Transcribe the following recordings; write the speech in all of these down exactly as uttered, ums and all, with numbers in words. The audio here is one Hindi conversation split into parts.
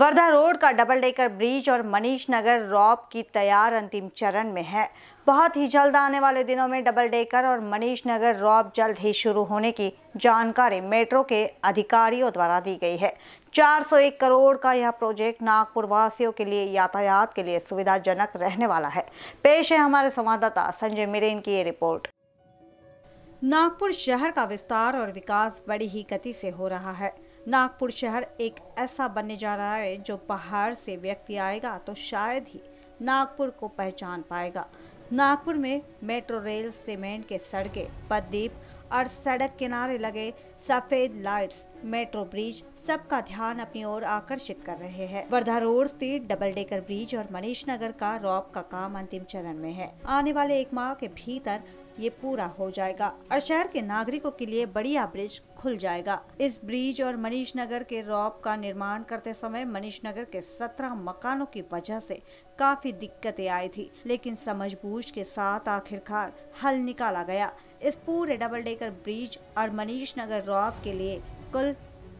वर्धा रोड का डबल डेकर ब्रिज और मनिश नगर रॉप की तैयार अंतिम चरण में है। बहुत ही जल्द आने वाले दिनों में डबल डेकर और मनीष नगर रॉप जल्द ही शुरू होने की जानकारी मेट्रो के अधिकारियों द्वारा दी गई है। चार सौ एक करोड़ का यह प्रोजेक्ट नागपुर वासियों के लिए यातायात के लिए सुविधाजनक रहने वाला है। पेश है हमारे संवाददाता संजय मिरे की ये रिपोर्ट। नागपुर शहर का विस्तार और विकास बड़ी ही गति से हो रहा है। नागपुर शहर एक ऐसा बनने जा रहा है जो बाहर से व्यक्ति आएगा तो शायद ही नागपुर को पहचान पाएगा। नागपुर में मेट्रो रेल, सीमेंट के सड़कें, पददीप और सड़क किनारे लगे सफेद लाइट्स, मेट्रो ब्रिज सबका ध्यान अपनी ओर आकर्षित कर रहे हैं। वर्धा रोड स्थित डबल डेकर ब्रिज और मनीष नगर का रॉप का काम अंतिम चरण में है। आने वाले एक माह के भीतर ये पूरा हो जाएगा और शहर के नागरिकों के लिए बढ़िया ब्रिज खुल जाएगा। इस ब्रिज और मनीष नगर के रॉप का निर्माण करते समय मनीष नगर के सत्रह मकानों की वजह से काफी दिक्कतें आई थी, लेकिन समझबूझ के साथ आखिरकार हल निकाला गया। इस पूरे डबल डेकर ब्रिज और मनीष नगर रॉप के लिए कुल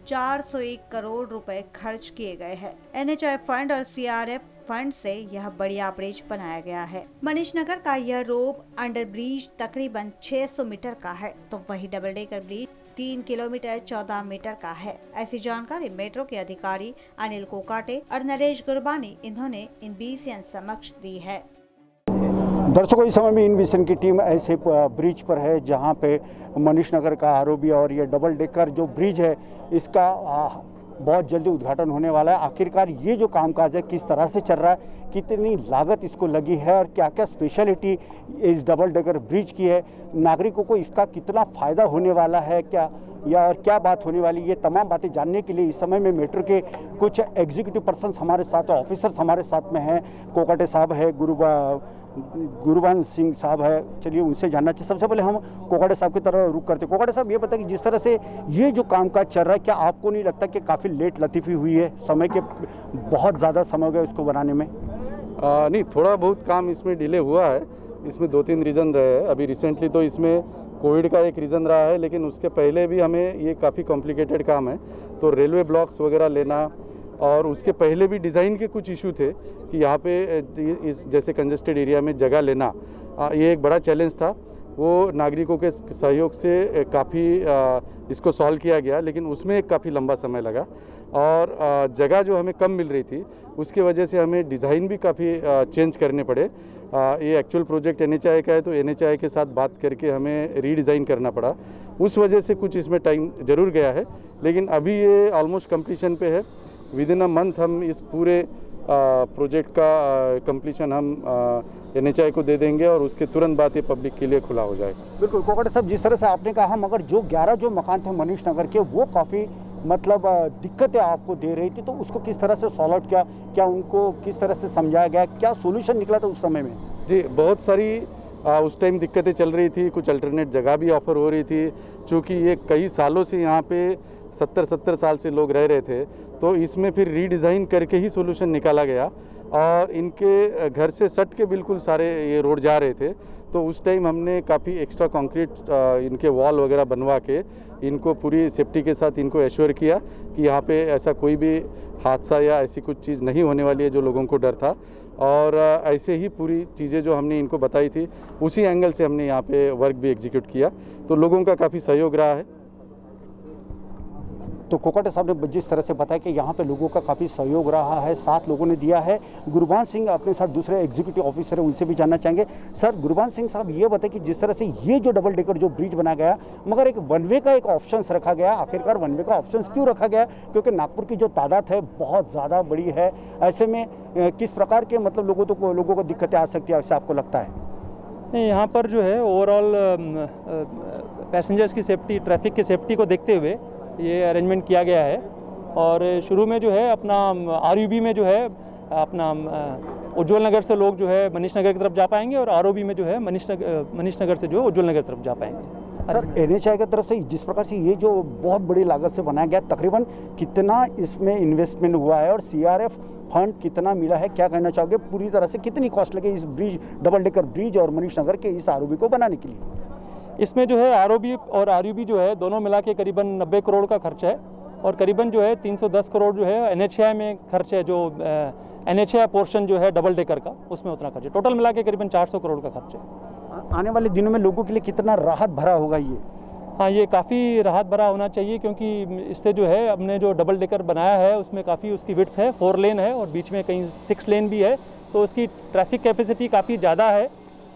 चार सौ एक करोड़ रुपए खर्च किए गए हैं। एन एच आई फंड और सी आर एफ फंड से यह बढ़िया ब्रिज बनाया गया है। मनीष नगर का यह रोप अंडर ब्रिज तकरीबन छह सौ मीटर का है, तो वही डबल डेकर ब्रिज तीन किलोमीटर चौदह मीटर का है। ऐसी जानकारी मेट्रो के अधिकारी अनिल कोकाटे और नरेश गुरबानी इन्होंने एन बी सी एन समक्ष दी है। दर्शकों, इस समय में एन बी सी एन की टीम ऐसे ब्रिज पर है जहां पे मनीष नगर का आरोपी और ये डबल डेकर जो ब्रिज है इसका बहुत जल्दी उद्घाटन होने वाला है। आखिरकार ये जो कामकाज है किस तरह से चल रहा है, कितनी लागत इसको लगी है और क्या क्या स्पेशलिटी इस डबल डेकर ब्रिज की है, नागरिकों को इसका कितना फ़ायदा होने वाला है क्या या और क्या बात होने वाली, ये तमाम बातें जानने के लिए इस समय में मेट्रो के कुछ एग्जीक्यूटिव पर्सन हमारे साथ, ऑफिसर्स हमारे साथ में हैं। कोकाटे साहब है, गुरु गुरुवंश सिंह साहब है। चलिए उनसे जानना चाहिए। सबसे पहले हम कोकाटे साहब की तरफ रुक करते हैं। कोकाटे साहब, ये पता कि जिस तरह से ये जो कामकाज चल रहा है, क्या आपको नहीं लगता कि काफ़ी लेट लतीफ़ी हुई है? समय के बहुत ज़्यादा समय हो गया उसको बनाने में। आ, नहीं, थोड़ा बहुत काम इसमें डिले हुआ है। इसमें दो तीन रीज़न रहे हैं। अभी रिसेंटली तो इसमें कोविड का एक रीज़न रहा है, लेकिन उसके पहले भी हमें ये काफ़ी कॉम्प्लिकेटेड काम है, तो रेलवे ब्लॉक्स वगैरह लेना और उसके पहले भी डिज़ाइन के कुछ इशू थे कि यहाँ पे इस जैसे कंजेस्टेड एरिया में जगह लेना ये एक बड़ा चैलेंज था। वो नागरिकों के सहयोग से काफ़ी इसको सॉल्व किया गया, लेकिन उसमें काफ़ी लंबा समय लगा और जगह जो हमें कम मिल रही थी उसके वजह से हमें डिज़ाइन भी काफ़ी चेंज करने पड़े। ये actual project N H I का है, तो एन एच आई के साथ बात करके हमें रीडिज़ाइन करना पड़ा। उस वजह से कुछ इसमें टाइम ज़रूर गया है, लेकिन अभी ये ऑलमोस्ट कम्प्लीशन पे है। विदिन अ मंथ हम इस पूरे प्रोजेक्ट का कंप्लीशन हम एन एच आई को दे देंगे और उसके तुरंत बाद ये पब्लिक के लिए खुला हो जाएगा। बिल्कुल कोकाटे साहब, जिस तरह से आपने कहा, मगर जो ग्यारह जो मकान थे मनीष नगर के वो काफ़ी मतलब दिक्कतें आपको दे रही थी, तो उसको किस तरह से सॉल्व आउट किया? क्या उनको किस तरह से समझाया गया? क्या सोल्यूशन निकला था उस समय में? जी, बहुत सारी आ, उस टाइम दिक्कतें चल रही थी। कुछ अल्टरनेट जगह भी ऑफर हो रही थी। चूँकि ये कई सालों से यहाँ पे सत्तर सत्तर साल से लोग रह रहे थे, तो इसमें फिर रीडिज़ाइन करके ही सोल्यूशन निकाला गया। और इनके घर से सट के बिल्कुल सारे ये रोड जा रहे थे, तो उस टाइम हमने काफ़ी एक्स्ट्रा कंक्रीट इनके वॉल वगैरह बनवा के इनको पूरी सेफ्टी के साथ इनको एश्योर किया कि यहाँ पे ऐसा कोई भी हादसा या ऐसी कुछ चीज़ नहीं होने वाली है जो लोगों को डर था। और ऐसे ही पूरी चीज़ें जो हमने इनको बताई थी उसी एंगल से हमने यहाँ पे वर्क भी एग्जीक्यूट किया, तो लोगों का काफ़ी सहयोग रहा है। तो कोकाटे साहब ने जिस तरह से बताया कि यहाँ पे लोगों का काफ़ी सहयोग रहा है, साथ लोगों ने दिया है। गुरुवान सिंह अपने साथ दूसरे एग्जीक्यूटिव ऑफिसर हैं, उनसे भी जानना चाहेंगे। सर गुरुवान सिंह साहब, ये बताएं कि जिस तरह से ये जो डबल डेकर जो ब्रिज बना गया, मगर एक वन वे का एक ऑप्शन रखा गया, आखिरकार वन वे का ऑप्शन क्यों रखा गया? क्योंकि नागपुर की जो तादाद है बहुत ज़्यादा बड़ी है, ऐसे में किस प्रकार के मतलब लोगों तो लोगों को दिक्कतें आ सकती है, ऐसा आपको लगता है? नहीं, यहाँ पर जो है ओवरऑल पैसेंजर्स की सेफ्टी, ट्रैफिक की सेफ्टी को देखते हुए ये अरेंजमेंट किया गया है। और शुरू में जो है अपना आर यू बी में जो है अपना उज्ज्वल नगर से लोग जो है मनीष नगर की तरफ जा पाएंगे और आर ओ बी में जो है मनीष नगर मनीष नगर से जो है उज्ज्वल नगर तरफ जा पाएंगे। सर, एन एच आई की तरफ से जिस प्रकार से ये जो बहुत बड़ी लागत से बनाया गया, तकरीबन कितना इसमें इन्वेस्टमेंट हुआ है और सी आर एफ फंड कितना मिला है, क्या कहना चाहोगे? पूरी तरह से कितनी कॉस्ट लगी इस ब्रिज, डबल डेकर ब्रिज और मनीष नगर के इस आर ओ बी को बनाने के लिए? इसमें जो है आर ओ बी और आर यू बी जो है दोनों मिला के करीबन नब्बे करोड़ का खर्च है और करीबन जो है तीन सौ दस करोड़ जो है एन एच आई में खर्च है, जो एन एच आई पोर्शन जो है डबल डेकर का उसमें उतना खर्च है। टोटल मिला के करीबन चार सौ करोड़ का खर्च है। आने वाले दिनों में लोगों के लिए कितना राहत भरा होगा ये? हाँ, ये काफ़ी राहत भरा होना चाहिए क्योंकि इससे जो है हमने जो डबल डेकर बनाया है उसमें काफ़ी उसकी विड्थ है, फोर लेन है और बीच में कहीं सिक्स लेन भी है, तो उसकी ट्रैफिक कैपेसिटी काफ़ी ज़्यादा है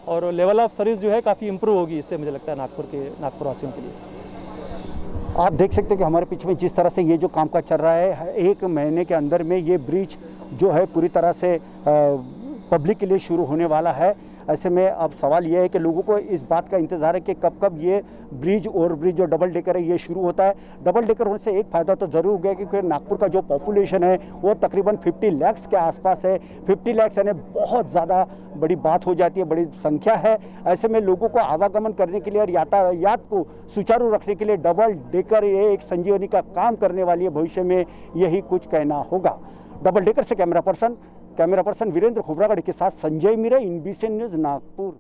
और लेवल ऑफ सर्विस जो है काफ़ी इम्प्रूव होगी इससे, मुझे लगता है नागपुर के नागपुर वासियों के लिए। आप देख सकते हो कि हमारे पीछे में जिस तरह से ये जो काम काज चल रहा है, एक महीने के अंदर में ये ब्रिज जो है पूरी तरह से पब्लिक के लिए शुरू होने वाला है। ऐसे में अब सवाल यह है कि लोगों को इस बात का इंतज़ार है कि कब कब ये ब्रिज और ब्रिज जो डबल डेकर है ये शुरू होता है। डबल डेकर होने से एक फ़ायदा तो ज़रूर हो गया क्योंकि नागपुर का जो पॉपुलेशन है वो तकरीबन पचास लाख के आसपास है। पचास लाख यानी बहुत ज़्यादा बड़ी बात हो जाती है, बड़ी संख्या है। ऐसे में लोगों को आवागमन करने के लिए और यातायात को सुचारू रखने के लिए डबल डेकर ये एक संजीवनी का काम करने वाली है, भविष्य में यही कुछ कहना होगा। डबल डेकर से camera person camera person Virendra खुबरागढ़ के साथ Sanjay Mire, I N B C N news, Nagpur.